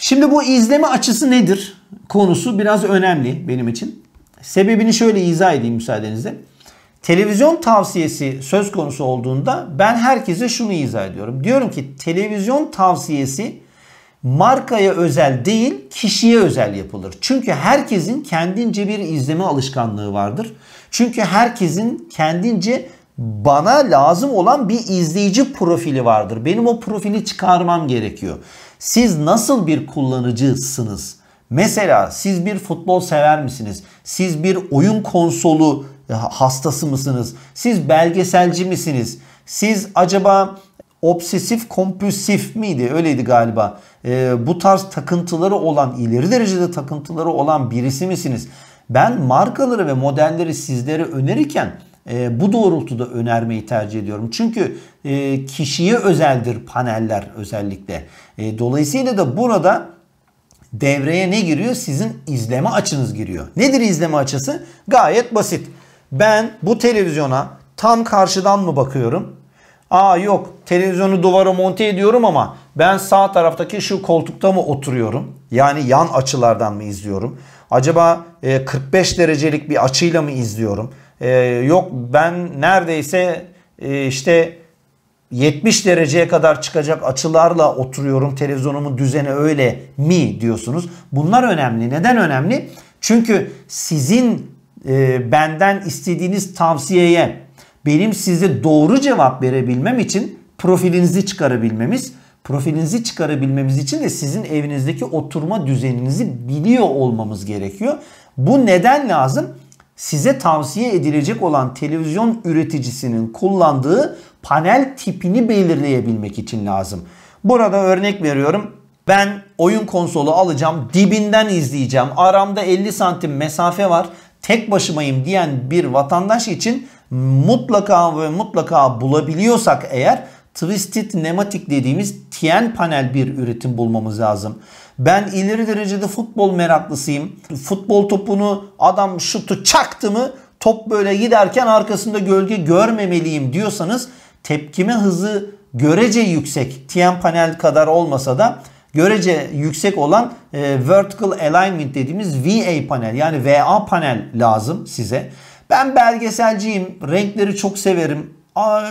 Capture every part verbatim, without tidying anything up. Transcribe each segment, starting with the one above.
Şimdi bu izleme açısı nedir? Konusu biraz önemli benim için. Sebebini şöyle izah edeyim müsaadenizle. Televizyon tavsiyesi söz konusu olduğunda ben herkese şunu izah ediyorum. Diyorum ki televizyon tavsiyesi markaya özel değil, kişiye özel yapılır. Çünkü herkesin kendince bir izleme alışkanlığı vardır. Çünkü herkesin kendince bana lazım olan bir izleyici profili vardır. Benim o profili çıkarmam gerekiyor. Siz nasıl bir kullanıcısınız? Mesela siz bir futbol sever misiniz? Siz bir oyun konsolu hastası mısınız? Siz belgeselci misiniz? Siz acaba obsesif kompulsif miydi? Öyleydi galiba. Ee, bu tarz takıntıları olan, ileri derecede takıntıları olan birisi misiniz? Ben markaları ve modelleri sizlere önerirken e, bu doğrultuda önermeyi tercih ediyorum. Çünkü e, kişiye özeldir paneller özellikle. E, dolayısıyla da burada devreye ne giriyor? Sizin izleme açınız giriyor. Nedir izleme açısı? Gayet basit. Ben bu televizyona tam karşıdan mı bakıyorum? Aa yok, televizyonu duvara monte ediyorum ama ben sağ taraftaki şu koltukta mı oturuyorum? Yani yan açılardan mı izliyorum? Acaba kırk beş derecelik bir açıyla mı izliyorum? Ee, yok ben neredeyse işte yetmiş dereceye kadar çıkacak açılarla oturuyorum. Televizyonumun düzeni öyle mi diyorsunuz? Bunlar önemli. Neden önemli? Çünkü sizin e, benden istediğiniz tavsiyeye benim size doğru cevap verebilmem için profilinizi çıkarabilmemiz, profilinizi çıkarabilmemiz için de sizin evinizdeki oturma düzeninizi biliyor olmamız gerekiyor. Bu neden lazım? Size tavsiye edilecek olan televizyon üreticisinin kullandığı panel tipini belirleyebilmek için lazım. Burada örnek veriyorum. Ben oyun konsolu alacağım, dibinden izleyeceğim. Aramda elli santim mesafe var. Tek başımayım diyen bir vatandaş için mutlaka ve mutlaka bulabiliyorsak eğer Twisted Nematic dediğimiz T N panel bir üretim bulmamız lazım. Ben ileri derecede futbol meraklısıyım. Futbol topunu adam şutu çaktı mı top böyle giderken arkasında gölge görmemeliyim diyorsanız tepkime hızı görece yüksek, T N panel kadar olmasa da görece yüksek olan e, Vertical Alignment dediğimiz V A panel yani V A panel lazım size. Ben belgeselciyim, renkleri çok severim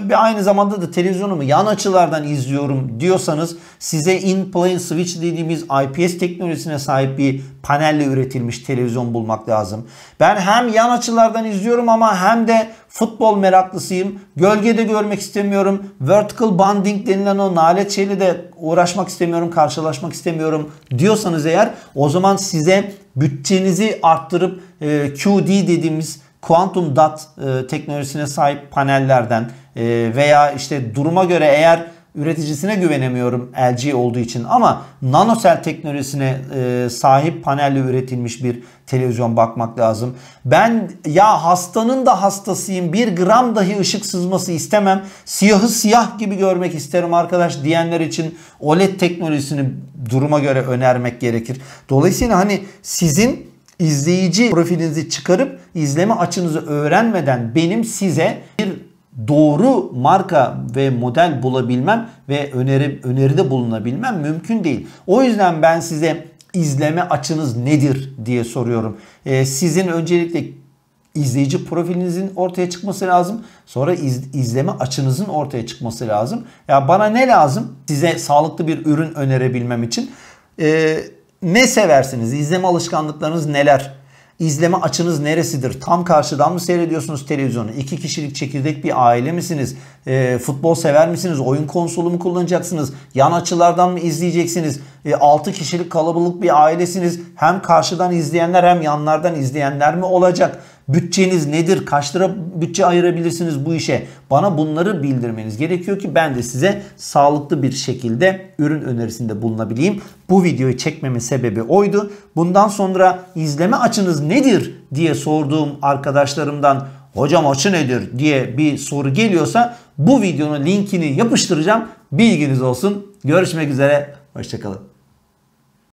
ve aynı zamanda da televizyonumu yan açılardan izliyorum diyorsanız size in-plane switch dediğimiz I P S teknolojisine sahip bir panelle üretilmiş televizyon bulmak lazım. Ben hem yan açılardan izliyorum ama hem de futbol meraklısıyım. Gölgede görmek istemiyorum. Vertical bonding denilen o nalet şeyle de uğraşmak istemiyorum, karşılaşmak istemiyorum diyorsanız eğer o zaman size bütçenizi arttırıp e, Q D dediğimiz Kuantum Dot e, teknolojisine sahip panellerden e, veya işte duruma göre eğer üreticisine güvenemiyorum L G olduğu için ama NanoCell teknolojisine e, sahip panelle üretilmiş bir televizyon bakmak lazım. Ben ya hastanın da hastasıyım, bir gram dahi ışık sızması istemem, siyahı siyah gibi görmek isterim arkadaş diyenler için O L E D teknolojisini duruma göre önermek gerekir. Dolayısıyla hani sizin İzleyici profilinizi çıkarıp izleme açınızı öğrenmeden benim size bir doğru marka ve model bulabilmem ve öneri, öneride bulunabilmem mümkün değil. O yüzden ben size izleme açınız nedir diye soruyorum. Ee, sizin öncelikle izleyici profilinizin ortaya çıkması lazım. Sonra iz, izleme açınızın ortaya çıkması lazım. Ya bana ne lazım? Size sağlıklı bir ürün önerebilmem için. Ee, Ne seversiniz? İzleme alışkanlıklarınız neler? İzleme açınız neresidir? Tam karşıdan mı seyrediyorsunuz televizyonu? İki kişilik çekirdek bir aile misiniz? E, futbol sever misiniz? Oyun konsolu mu kullanacaksınız? Yan açılardan mı izleyeceksiniz? E, altı kişilik kalabalık bir ailesiniz. Hem karşıdan izleyenler hem yanlardan izleyenler mi olacak? Bütçeniz nedir? Kaç lira bütçe ayırabilirsiniz bu işe? Bana bunları bildirmeniz gerekiyor ki ben de size sağlıklı bir şekilde ürün önerisinde bulunabileyim. Bu videoyu çekmemin sebebi oydu. Bundan sonra izleme açınız nedir diye sorduğum arkadaşlarımdan hocam açı nedir diye bir soru geliyorsa bu videonun linkini yapıştıracağım. Bilginiz olsun. Görüşmek üzere. Hoşça kalın.